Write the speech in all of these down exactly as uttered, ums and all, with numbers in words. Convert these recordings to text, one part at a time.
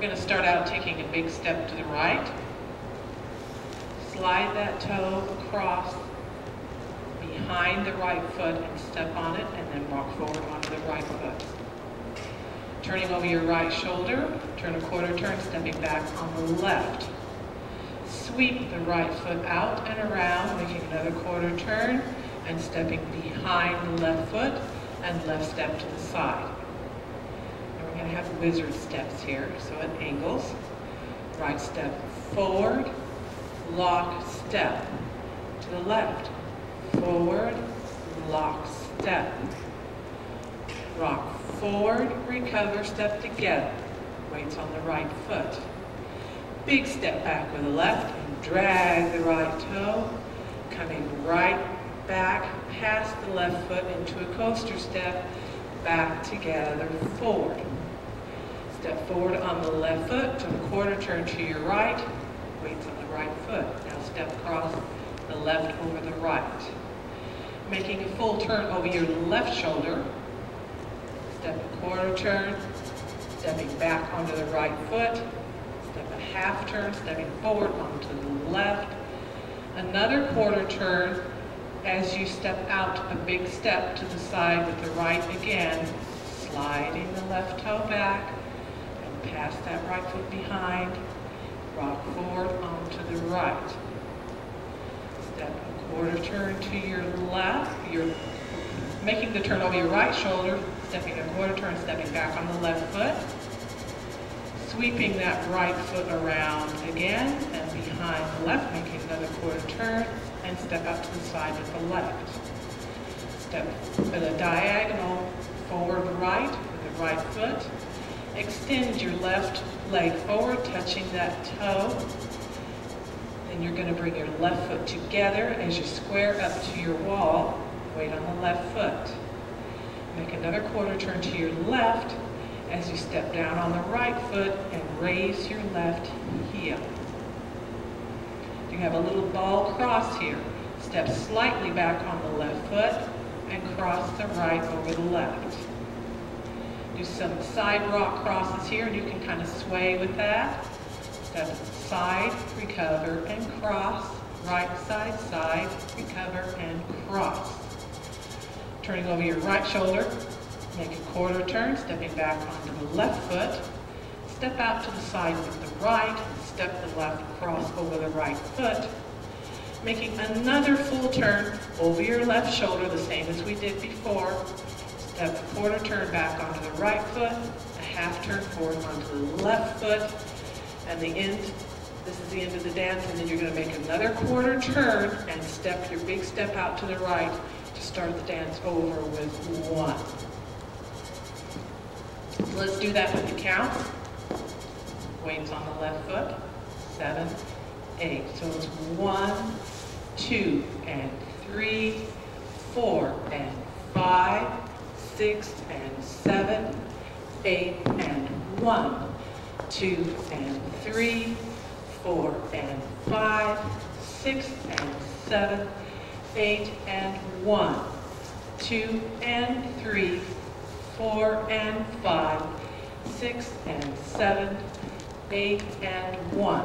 We're going to start out taking a big step to the right. Slide that toe across behind the right foot and step on it, and then walk forward onto the right foot. Turning over your right shoulder, turn a quarter turn, stepping back on the left. Sweep the right foot out and around, making another quarter turn, and stepping behind the left foot, and left step to the side. And we're going to have wizard steps here, so at angles. Right step forward, lock step to the left. Forward, lock step. Rock forward, recover, step together. Weights on the right foot. Big step back with the left and drag the right toe, coming right back past the left foot into a coaster step, back together, forward. Step forward on the left foot, to a quarter turn to your right, weights on the right foot. Now step across the left over the right. Making a full turn over your left shoulder, step a quarter turn, stepping back onto the right foot, step a half turn, stepping forward onto the left, another quarter turn as you step out a big step to the side with the right again, sliding the left toe back and pass that right foot behind, rock forward onto the right. Step a quarter turn to your left, you're making the turn over your right shoulder, stepping a quarter turn, stepping back on the left foot, sweeping that right foot around again, and behind the left, making another quarter turn, and step out to the side with the left. Step at a diagonal forward right with the right foot. Extend your left leg forward, touching that toe. Then you're going to bring your left foot together as you square up to your wall. Weight on the left foot. Make another quarter turn to your left as you step down on the right foot and raise your left heel. You have a little ball cross here. Step slightly back on the left foot and cross the right over the left. Do some side rock crosses here, and you can kind of sway with that. Step side, recover, and cross. Right side, side, recover, and cross. Turning over your right shoulder, make a quarter turn, stepping back onto the left foot, step out to the side with the right, step the left cross over the right foot, making another full turn over your left shoulder, the same as we did before, step a quarter turn back onto the right foot, a half turn forward onto the left foot, and the end, this is the end of the dance, and then you're going to make another quarter turn and step your big step out to the right, start the dance over with one. Let's do that with the count. Weights on the left foot, seven, eight. So it's one, two, and three, four, and five, six, and seven, eight, and one, two, and three, four, and five, six, and seven, eight and one, two and three, four and five, six and seven, eight and one,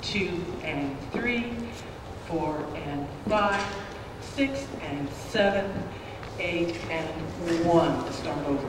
two and three, four and five, six and seven, eight and one. Let's start over.